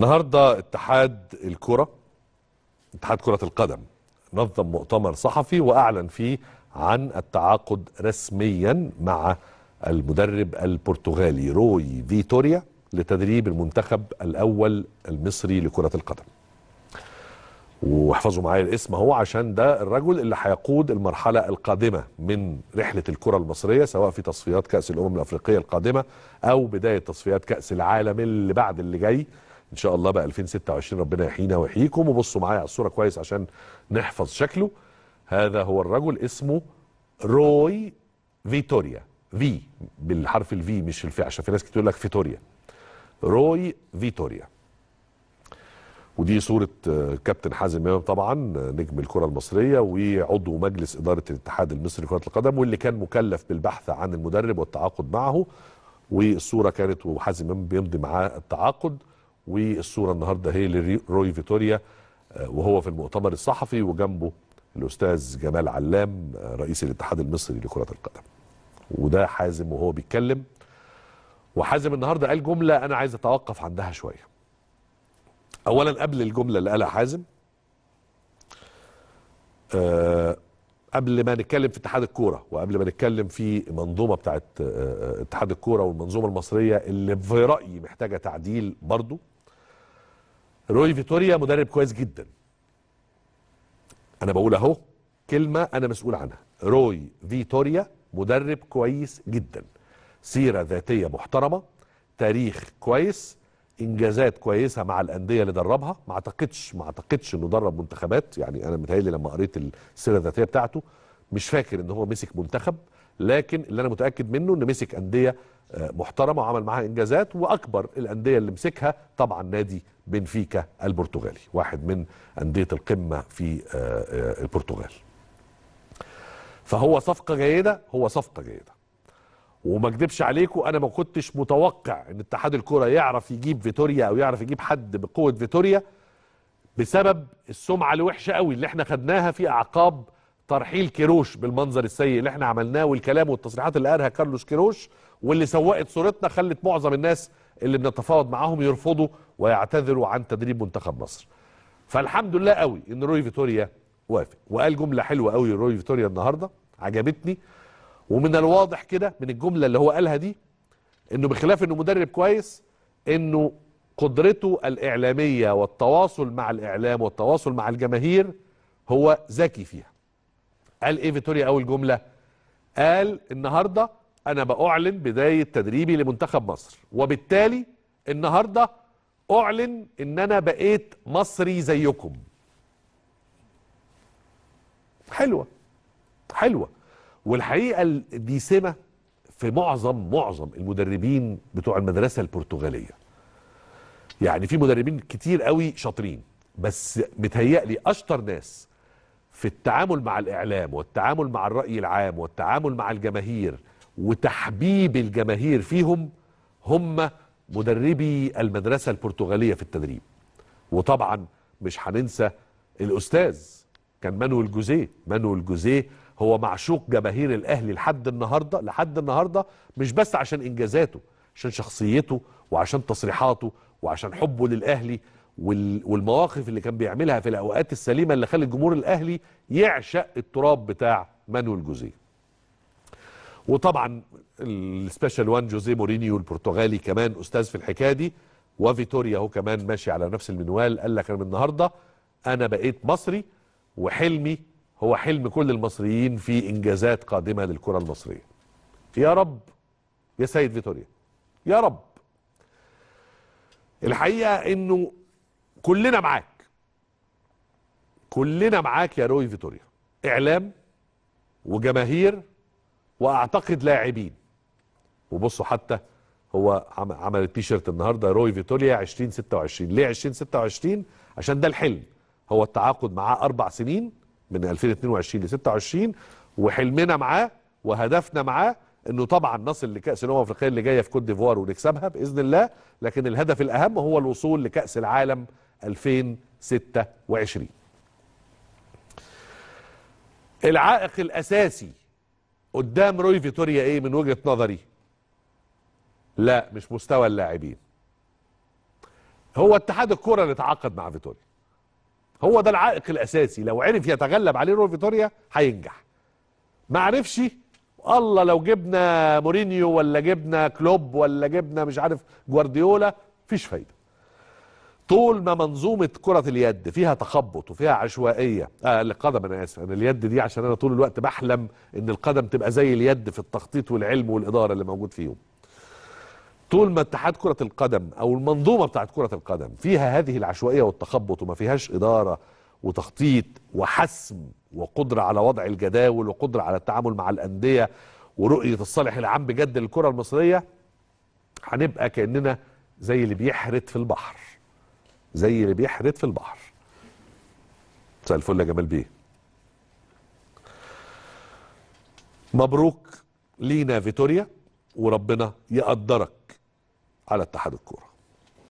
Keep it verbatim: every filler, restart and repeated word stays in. النهارده اتحاد الكرة اتحاد كرة القدم نظم مؤتمر صحفي وأعلن فيه عن التعاقد رسميا مع المدرب البرتغالي روي فيتوريا لتدريب المنتخب الأول المصري لكرة القدم. واحفظوا معايا الاسم اهو، عشان ده الرجل اللي هيقود المرحله القادمه من رحله الكره المصريه، سواء في تصفيات كاس الامم الافريقيه القادمه او بدايه تصفيات كاس العالم اللي بعد اللي جاي ان شاء الله بقى ألفين وستة وعشرين. ربنا يحيينا ويحييكم. وبصوا معايا على الصوره كويس عشان نحفظ شكله. هذا هو الرجل، اسمه روي فيتوريا، في بالحرف الفي مش الفي عشان في ناس كتير تقول لك فيتوريا. روي فيتوريا. ودي صورة كابتن حازم امام طبعا نجم الكرة المصرية وعضو مجلس إدارة الاتحاد المصري لكرة القدم، واللي كان مكلف بالبحث عن المدرب والتعاقد معه. والصورة كانت وحازم امام بيمضي معاه التعاقد، والصورة النهارده هي لروي فيتوريا وهو في المؤتمر الصحفي، وجنبه الأستاذ جمال علام رئيس الاتحاد المصري لكرة القدم. وده حازم وهو بيتكلم. وحازم النهارده قال جملة أنا عايز أتوقف عندها شوية. اولا قبل الجمله اللي قالها حازم، أه قبل ما نتكلم في اتحاد الكوره وقبل ما نتكلم في منظومه بتاعت أه اتحاد الكوره والمنظومه المصريه اللي في رايي محتاجه تعديل برضو، روي فيتوريا مدرب كويس جدا. انا بقول اهو كلمه انا مسؤول عنها، روي فيتوريا مدرب كويس جدا، سيره ذاتيه محترمه، تاريخ كويس، انجازات كويسه مع الانديه اللي دربها. ما اعتقدش ما اعتقدش انه درب منتخبات، يعني انا متهيألي لما قريت السيره الذاتيه بتاعته مش فاكر ان هو مسك منتخب، لكن اللي انا متاكد منه انه مسك انديه محترمه وعمل معاها انجازات، واكبر الانديه اللي مسكها طبعا نادي بنفيكا البرتغالي، واحد من انديه القمه في البرتغال. فهو صفقه جيده، هو صفقه جيده. وما اكدبش عليكم انا ما كنتش متوقع ان اتحاد الكوره يعرف يجيب فيتوريا او يعرف يجيب حد بقوه فيتوريا، بسبب السمعه الوحشه قوي اللي احنا خدناها في اعقاب ترحيل كيروش بالمنظر السيء اللي احنا عملناه، والكلام والتصريحات اللي قالها كارلوس كيروش، واللي سوقت صورتنا، خلت معظم الناس اللي بنتفاوض معاهم يرفضوا ويعتذروا عن تدريب منتخب مصر. فالحمد لله قوي ان روي فيتوريا وافق، وقال جمله حلوه قوي روي فيتوريا النهارده عجبتني. ومن الواضح كده من الجمله اللي هو قالها دي انه بخلاف انه مدرب كويس، انه قدرته الاعلاميه والتواصل مع الاعلام والتواصل مع الجماهير هو ذكي فيها. قال ايه فيتوريا اول جمله؟ قال النهارده انا باعلن بدايه تدريبي لمنتخب مصر، وبالتالي النهارده اعلن ان انا بقيت مصري زيكم. حلوه حلوه. والحقيقه دي سمه في معظم معظم المدربين بتوع المدرسه البرتغاليه. يعني في مدربين كتير قوي شاطرين، بس متهيألي اشطر ناس في التعامل مع الاعلام والتعامل مع الراي العام والتعامل مع الجماهير وتحبيب الجماهير فيهم هم مدربي المدرسه البرتغاليه في التدريب. وطبعا مش هننسى الاستاذ كان مانويل جوزيه، مانويل جوزيه هو معشوق جماهير الاهلي لحد النهارده، لحد النهارده مش بس عشان انجازاته، عشان شخصيته وعشان تصريحاته وعشان حبه للاهلي والمواقف اللي كان بيعملها في الاوقات السليمه اللي خلت جمهور الاهلي يعشق التراب بتاع مانويل جوزيه. وطبعا السبيشال وان جوزيه مورينيو البرتغالي كمان استاذ في الحكايه دي. وفيتوريا هو كمان ماشي على نفس المنوال، قال لك انا من النهارده انا بقيت مصري، وحلمي هو حلم كل المصريين في إنجازات قادمة للكرة المصرية. يا رب يا سيد فيتوريا، يا رب. الحقيقة إنه كلنا معاك، كلنا معاك يا روي فيتوريا، إعلام وجماهير وأعتقد لاعبين. وبصوا حتى هو عمل التيشيرت النهاردة روي فيتوريا عشرين ستة وعشرين. ليه عشرين ستة وعشرين؟ عشان ده الحلم، هو التعاقد معاه أربع سنين من ألفين واثنين وعشرين ل ستة وعشرين، وحلمنا معاه وهدفنا معاه انه طبعا نصل لكاس الامم الافريقيه اللي جايه في كوت ديفوار ونكسبها باذن الله، لكن الهدف الاهم هو الوصول لكاس العالم ألفين وستة وعشرين. العائق الاساسي قدام روي فيتوريا ايه من وجهه نظري؟ لا، مش مستوى اللاعبين. هو اتحاد الكرة اللي تعاقد مع فيتوريا، هو ده العائق الاساسي. لو عرف يتغلب عليه روي فيتوريا هينجح، ما عرفش الله لو جبنا مورينيو ولا جبنا كلوب ولا جبنا مش عارف جوارديولا مفيش فايده. طول ما منظومه كره اليد فيها تخبط وفيها عشوائيه، آه القدم انا اسف، انا اليد دي عشان انا طول الوقت بحلم ان القدم تبقى زي اليد في التخطيط والعلم والاداره اللي موجود فيهم. طول ما اتحاد كره القدم او المنظومه بتاعه كره القدم فيها هذه العشوائيه والتخبط وما فيهاش اداره وتخطيط وحسم وقدره على وضع الجداول وقدره على التعامل مع الانديه ورؤيه الصالح العام بجد للكره المصريه، هنبقى كاننا زي اللي بيحرت في البحر، زي اللي بيحرت في البحر. مساء الفل يا جمال بيه. مبروك لينا فيتوريا، وربنا يقدرك على اتحاد الكوره.